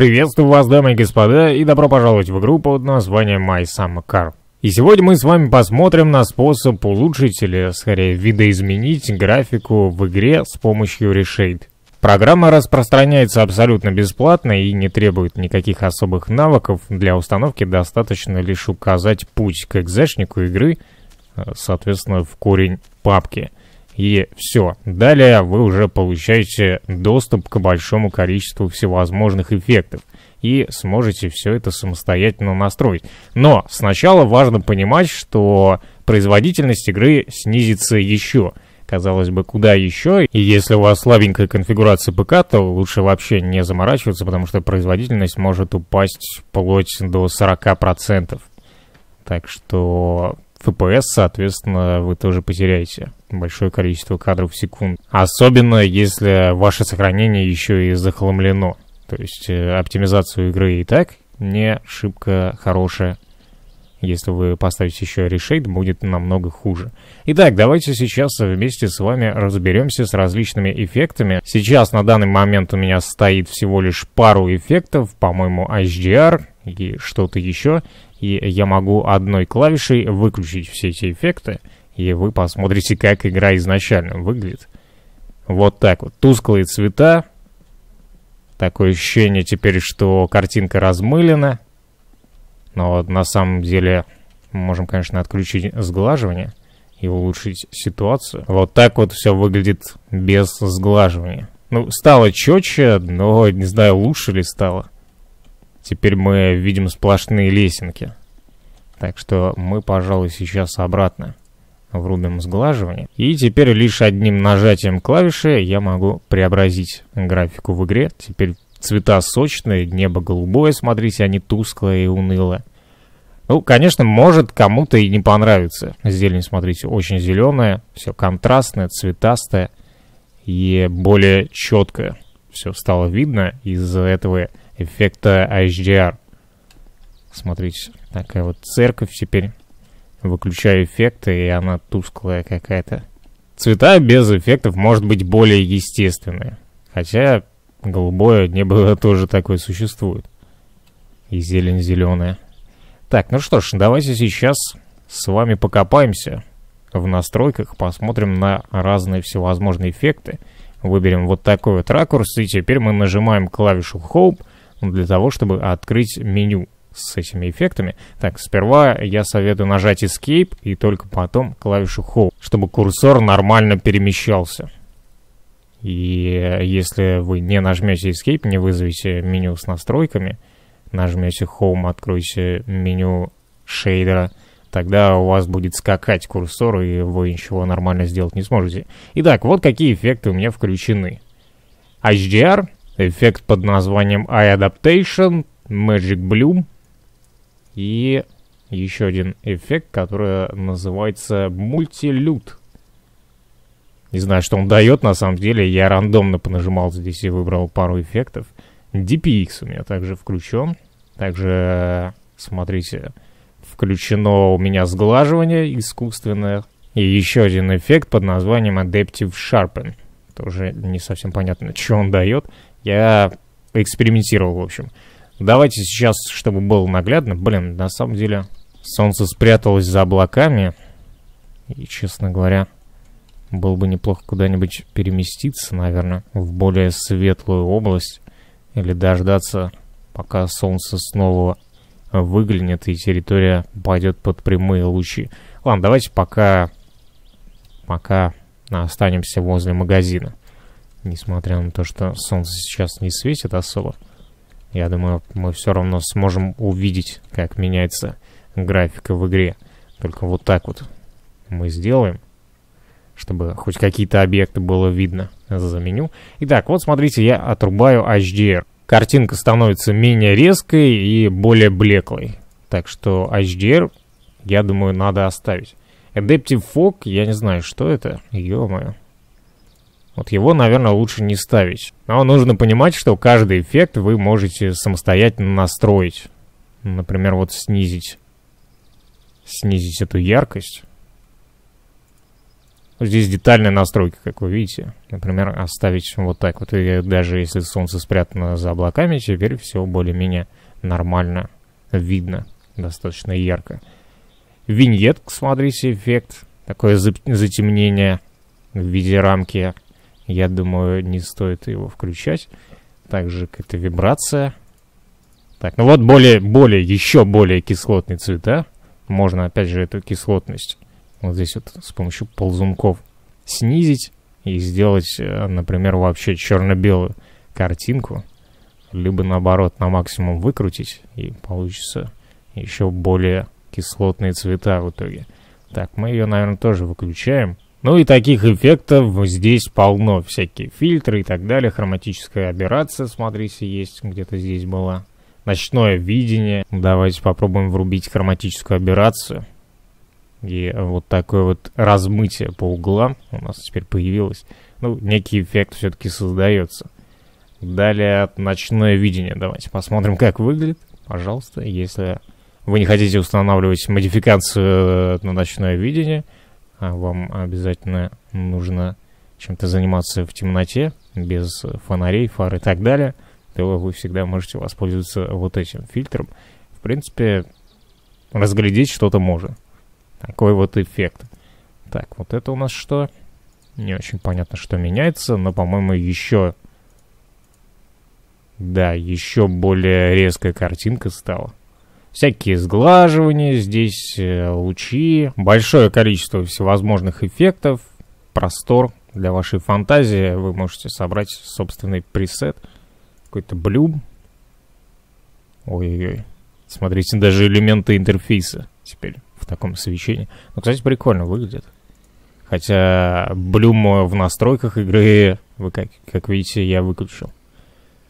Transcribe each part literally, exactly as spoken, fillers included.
Приветствую вас, дамы и господа, и добро пожаловать в игру под названием My Summer Car. И сегодня мы с вами посмотрим на способ улучшить или, скорее, видоизменить графику в игре с помощью Reshade. Программа распространяется абсолютно бесплатно и не требует никаких особых навыков. Для установки достаточно лишь указать путь к экзешнику игры, соответственно, в корень папки. И все. Далее вы уже получаете доступ к большому количеству всевозможных эффектов и сможете все это самостоятельно настроить. Но сначала важно понимать, что производительность игры снизится еще. Казалось бы, куда еще? И если у вас слабенькая конфигурация ПК, то лучше вообще не заморачиваться, потому что производительность может упасть вплоть до сорока процентов. Так что эф пи эс, соответственно, вы тоже потеряете большое количество кадров в секунду. Особенно, если ваше сохранение еще и захламлено. То есть, оптимизацию игры и так не шибко хорошая. Если вы поставите еще Reshade, будет намного хуже. Итак, давайте сейчас вместе с вами разберемся с различными эффектами. Сейчас на данный момент у меня стоит всего лишь пару эффектов. По-моему, эйч ди ар и что-то еще. И я могу одной клавишей выключить все эти эффекты. И вы посмотрите, как игра изначально выглядит. Вот так вот. Тусклые цвета. Такое ощущение теперь, что картинка размылена. Но на самом деле мы можем, конечно, отключить сглаживание и улучшить ситуацию. Вот так вот все выглядит без сглаживания. Ну, стало четче, но не знаю, лучше ли стало. Теперь мы видим сплошные лесенки. Так что мы, пожалуй, сейчас обратно врубим сглаживание. И теперь лишь одним нажатием клавиши я могу преобразить графику в игре. Теперь цвета сочные, небо голубое, смотрите, а не тусклое и унылое. Ну, конечно, может кому-то и не понравится. Зелень, смотрите, очень зеленая, все контрастное, цветастое и более четкое. Все стало видно из-за этого эффекта эйч ди ар. Смотрите, такая вот церковь теперь. Выключаю эффекты, и она тусклая какая-то. Цвета без эффектов может быть более естественные. Хотя голубое небо тоже такое существует. И зелень зеленая. Так, ну что ж, давайте сейчас с вами покопаемся в настройках. Посмотрим на разные всевозможные эффекты. Выберем вот такой вот ракурс. И теперь мы нажимаем клавишу Home для того, чтобы открыть меню с этими эффектами. Так, сперва я советую нажать Escape и только потом клавишу Home, чтобы курсор нормально перемещался. И если вы не нажмете Escape, не вызовете меню с настройками, нажмете Home, откройте меню шейдера, тогда у вас будет скакать курсор, и вы ничего нормально сделать не сможете. Итак, вот какие эффекты у меня включены. эйч ди ар, эффект под названием Eye Adaptation, Magic Bloom. И еще один эффект, который называется Multilut. Не знаю, что он дает, на самом деле. Я рандомно понажимал здесь и выбрал пару эффектов. ди пи экс у меня также включен. Также, смотрите, включено у меня сглаживание искусственное. И еще один эффект под названием Adaptive Sharpen. Тоже не совсем понятно, что он дает. Я экспериментировал, в общем. Давайте сейчас, чтобы было наглядно. Блин, на самом деле солнце спряталось за облаками. И, честно говоря, было бы неплохо куда-нибудь переместиться, наверное, в более светлую область. Или дождаться, пока солнце снова выглянет и территория пойдет под прямые лучи. Ладно, давайте пока, пока останемся возле магазина. Несмотря на то, что солнце сейчас не светит особо, я думаю, мы все равно сможем увидеть, как меняется графика в игре. Только вот так вот мы сделаем, чтобы хоть какие-то объекты было видно за меню. Итак, вот смотрите, я отрубаю эйч ди ар. Картинка становится менее резкой и более блеклой. Так что эйч ди ар, я думаю, надо оставить. Adaptive Fog, я не знаю, что это. Ё-моё. Вот его, наверное, лучше не ставить. Но нужно понимать, что каждый эффект вы можете самостоятельно настроить. Например, вот снизить. Снизить эту яркость. Здесь детальная настройка, как вы видите. Например, оставить вот так вот. И даже если солнце спрятано за облаками, теперь все более-менее нормально видно. Достаточно ярко. Виньетка, смотрите, эффект. Такое затемнение в виде рамки. Я думаю, не стоит его включать. Также какая-то вибрация. Так, ну вот более, более, еще более кислотные цвета. Можно, опять же, эту кислотность вот здесь вот с помощью ползунков снизить и сделать, например, вообще черно-белую картинку. Либо, наоборот, на максимум выкрутить, и получится еще более кислотные цвета в итоге. Так, мы ее, наверное, тоже выключаем. Ну и таких эффектов здесь полно. Всякие фильтры и так далее. Хроматическая аберрация, смотрите, есть. Где-то здесь была. Ночное видение. Давайте попробуем врубить хроматическую аберрацию. И вот такое вот размытие по углам у нас теперь появилось. Ну, некий эффект все-таки создается. Далее ночное видение. Давайте посмотрим, как выглядит. Пожалуйста, если вы не хотите устанавливать модификацию на ночное видение, а вам обязательно нужно чем-то заниматься в темноте, без фонарей, фар и так далее, то вы всегда можете воспользоваться вот этим фильтром. В принципе, разглядеть что-то можно. Такой вот эффект. Так, вот это у нас что? Не очень понятно, что меняется, но, по-моему, еще... Да, еще более резкая картинка стала. Всякие сглаживания, здесь лучи, большое количество всевозможных эффектов, простор для вашей фантазии. Вы можете собрать собственный пресет. Какой-то блюм. Ой-ой-ой. Смотрите, даже элементы интерфейса теперь в таком свечении. Ну, кстати, прикольно выглядит. Хотя блюм в настройках игры, вы как, как видите, я выключил.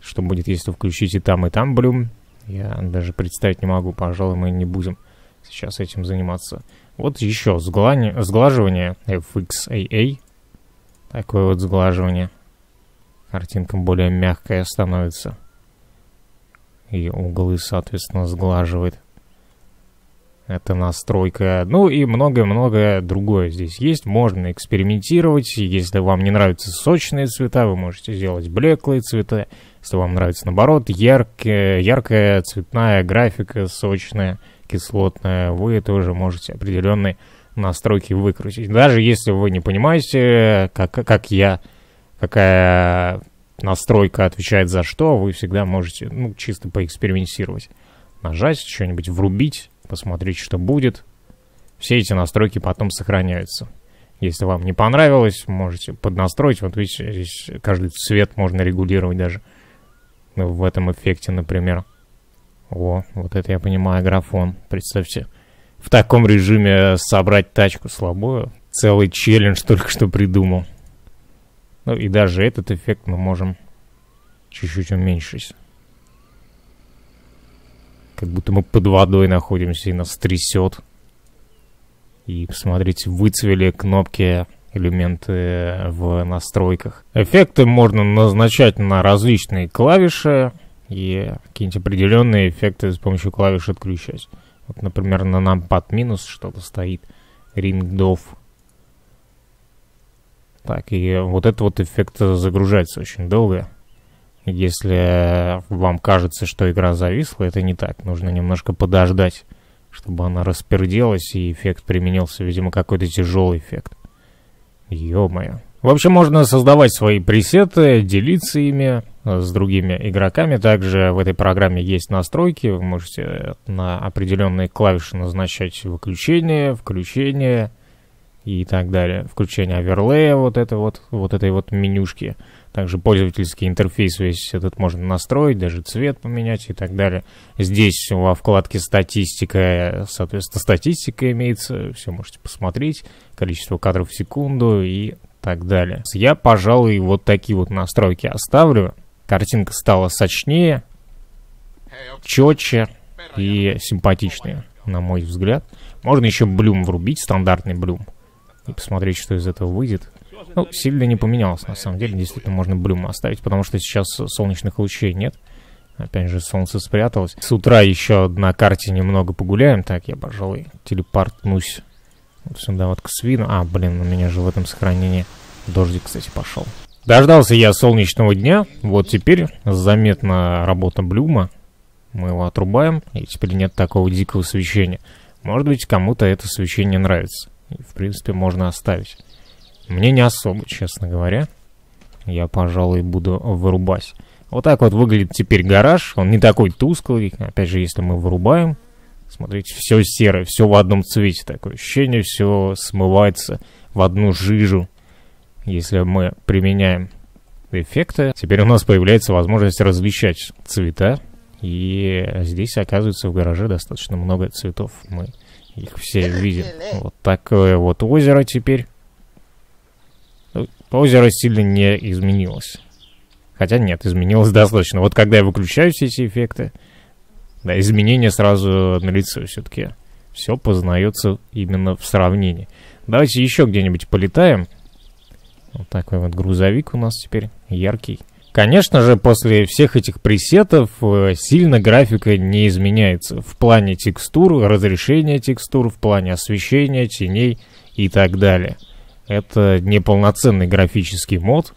Что будет, если включить и там, и там блюм? Я даже представить не могу, пожалуй, мы не будем сейчас этим заниматься. Вот еще сгла... сглаживание эф икс а а. Такое вот сглаживание. Картинка более мягкая становится. И углы, соответственно, сглаживает. Это настройка. Ну и многое-многое другое здесь есть. Можно экспериментировать. Если вам не нравятся сочные цвета, вы можете сделать блеклые цвета. Если вам нравится, наоборот, яркая, яркая цветная графика, сочная, кислотная, вы тоже можете определенные настройки выкрутить. Даже если вы не понимаете, как, как я, какая настройка отвечает за что, вы всегда можете, ну, чисто поэкспериментировать. Нажать, что-нибудь врубить, посмотреть, что будет. Все эти настройки потом сохраняются. Если вам не понравилось, можете поднастроить. Вот видите, здесь каждый цвет можно регулировать даже в этом эффекте, например. О, вот это я понимаю, графон. Представьте, в таком режиме собрать тачку слабую. Целый челлендж только что придумал. Ну и даже этот эффект мы можем чуть-чуть уменьшить. Как будто мы под водой находимся и нас трясет. И, посмотрите, выцвели кнопки, элементы в настройках. Эффекты можно назначать на различные клавиши и какие-нибудь определенные эффекты с помощью клавиш отключать. Вот, например, на numpad минус что-то стоит. Ring off. Так, и вот этот вот эффект загружается очень долго. Если вам кажется, что игра зависла, это не так. Нужно немножко подождать, чтобы она расперделась, и эффект применился. Видимо, какой-то тяжелый эффект. Ё-моё. В общем, можно создавать свои пресеты, делиться ими с другими игроками. Также в этой программе есть настройки. Вы можете на определенные клавиши назначать выключение, включение и так далее. Включение оверлея, вот, это вот, вот этой вот менюшки. Также пользовательский интерфейс весь этот можно настроить, даже цвет поменять и так далее. Здесь во вкладке «Статистика», соответственно, статистика имеется. Все можете посмотреть, количество кадров в секунду и так далее. Я, пожалуй, вот такие вот настройки оставлю. Картинка стала сочнее, четче и симпатичнее, на мой взгляд. Можно еще блюм врубить, стандартный блюм, и посмотреть, что из этого выйдет. Ну, сильно не поменялось, на самом деле. Действительно, можно блюм оставить, потому что сейчас солнечных лучей нет. Опять же, солнце спряталось. С утра еще на карте немного погуляем. Так, я, пожалуй, телепортнусь Вот сюда вот к свину. А, блин, у меня же в этом сохранении дождик, кстати, пошел. Дождался я солнечного дня. Вот теперь заметна работа Блюма. Мы его отрубаем, и теперь нет такого дикого свечения. Может быть, кому-то это свечение нравится. И, в принципе, можно оставить. Мне не особо, честно говоря. Я, пожалуй, буду вырубать. Вот так вот выглядит теперь гараж. Он не такой тусклый. Опять же, если мы вырубаем, смотрите, все серое, все в одном цвете. Такое ощущение, все смывается в одну жижу. Если мы применяем эффекты, теперь у нас появляется возможность различать цвета. И здесь, оказывается, в гараже достаточно много цветов. Мы их все видим. Вот такое вот озеро теперь. Озеро сильно не изменилось. Хотя нет, изменилось достаточно. Вот когда я выключаю все эти эффекты, да, изменения сразу налицо все-таки. Все познается именно в сравнении. Давайте еще где-нибудь полетаем. Вот такой вот грузовик у нас теперь яркий. Конечно же, после всех этих пресетов сильно графика не изменяется в плане текстур, разрешения текстур, в плане освещения, теней и так далее. Это не полноценный графический мод,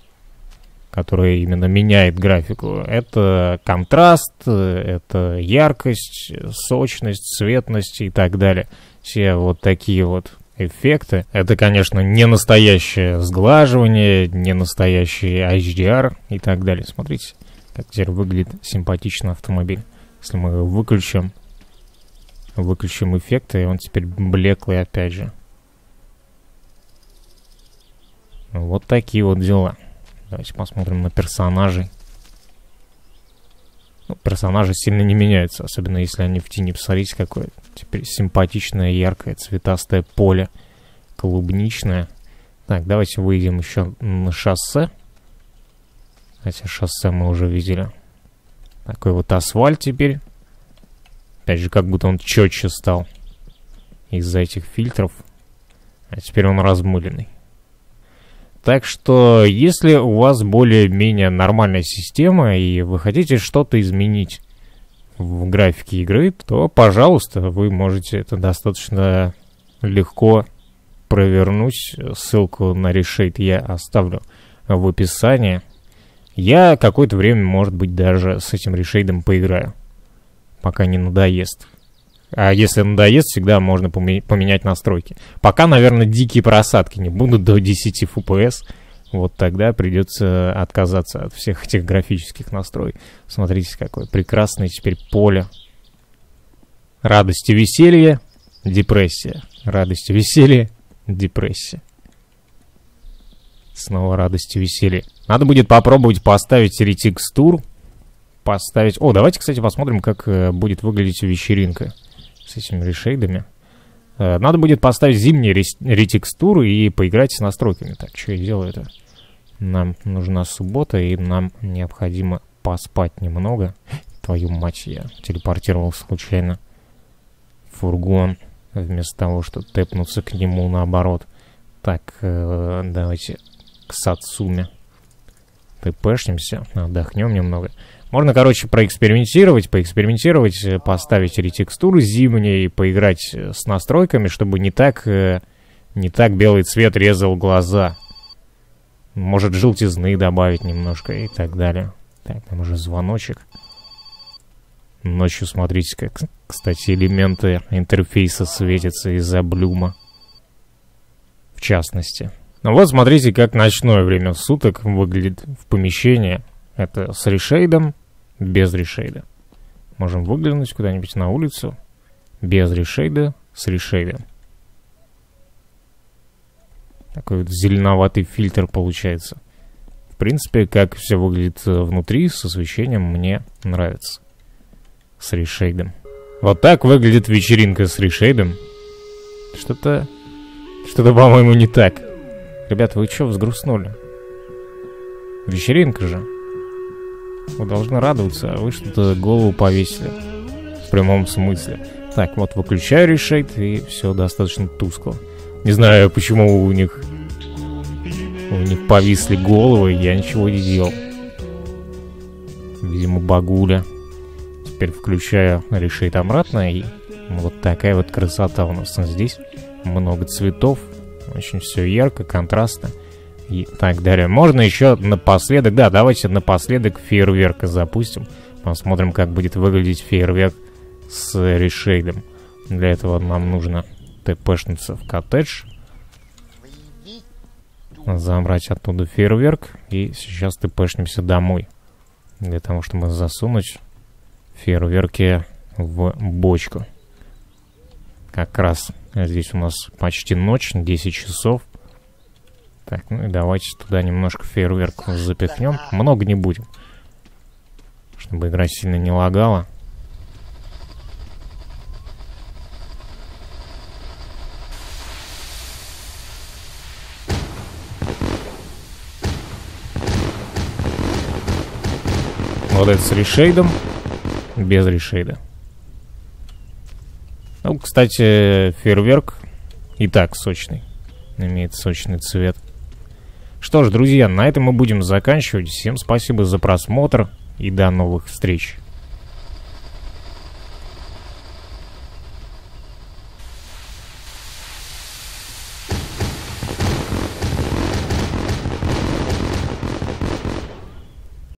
который именно меняет графику. Это контраст, это яркость, сочность, цветность и так далее. Все вот такие вот эффекты. Это, конечно, не настоящее сглаживание, не настоящий эйч ди ар и так далее. Смотрите, как теперь выглядит симпатично автомобиль. Если мы его выключим, выключим эффекты, он теперь блеклый опять же. Вот такие вот дела. Давайте посмотрим на персонажей. Ну, персонажи сильно не меняются, особенно если они в тени. Посмотрите, какое теперь симпатичное, яркое, цветастое поле. Клубничное. Так, давайте выйдем еще на шоссе. Хотя шоссе мы уже видели. Такой вот асфальт теперь. Опять же, как будто он четче стал из-за этих фильтров. А теперь он размыленный. Так что, если у вас более-менее нормальная система и вы хотите что-то изменить в графике игры, то, пожалуйста, вы можете это достаточно легко провернуть. Ссылку на Reshade я оставлю в описании. Я какое-то время, может быть, даже с этим Reshade'ом поиграю, пока не надоест. А если надоест, всегда можно поменять настройки. Пока, наверное, дикие просадки не будут до десяти эф пи эс. Вот тогда придется отказаться от всех этих графических настроек. Смотрите, какое прекрасное теперь поле. Радость и веселье, депрессия. Радость и веселье, депрессия. Снова радость и веселье. Надо будет попробовать поставить ретекстур. Поставить... О, давайте, кстати, посмотрим, как будет выглядеть вечеринка с этими решейдами. Надо будет поставить зимние ретекстуры и поиграть с настройками. Так, что я делаю это? Нам нужна суббота, и нам необходимо поспать немного. Твою мать, я телепортировал случайно фургон, вместо того, что тэпнуться к нему наоборот. Так, давайте к Сацуме тэпэшнемся, отдохнем немного. Можно, короче, проэкспериментировать, поэкспериментировать, поставить ретекстуры зимние и поиграть с настройками, чтобы не так, не так белый цвет резал глаза. Может, желтизны добавить немножко и так далее. Так, там уже звоночек. Ночью, смотрите, как, кстати, элементы интерфейса светятся из-за блюма. В частности. Ну вот, смотрите, как ночное время суток выглядит в помещении. Это с решейдом, без решейда. Можем выглянуть куда-нибудь на улицу. Без решейда, с решейдом. Такой вот зеленоватый фильтр получается. В принципе, как все выглядит внутри, с освещением мне нравится. С решейдом. Вот так выглядит вечеринка с решейдом. Что-то, что-то, по-моему, не так. Ребята, вы что взгрустнули? Вечеринка же. Вы должны радоваться, а вы что-то голову повесили. В прямом смысле. Так, вот выключаю Reshade, и все достаточно тускло. Не знаю, почему у них у них повисли головы, я ничего не делал. Видимо, багуля. Теперь включаю Reshade обратно, и вот такая вот красота у нас здесь. много цветов, очень все ярко, контрастно и так далее. Можно еще напоследок, да, давайте напоследок фейерверка запустим. Посмотрим, как будет выглядеть фейерверк с решейдом. Для этого нам нужно тпшнуться в коттедж, забрать оттуда фейерверк, и сейчас тпшнемся домой. Для того, чтобы засунуть фейерверки в бочку. Как раз здесь у нас почти ночь, десять часов. Так, ну и давайте туда немножко фейерверк запихнем. Много не будем, чтобы игра сильно не лагала. Вот это с решейдом, без решейда. Ну, кстати, фейерверк и так сочный, имеет сочный цвет. Что ж, друзья, на этом мы будем заканчивать. Всем спасибо за просмотр и до новых встреч.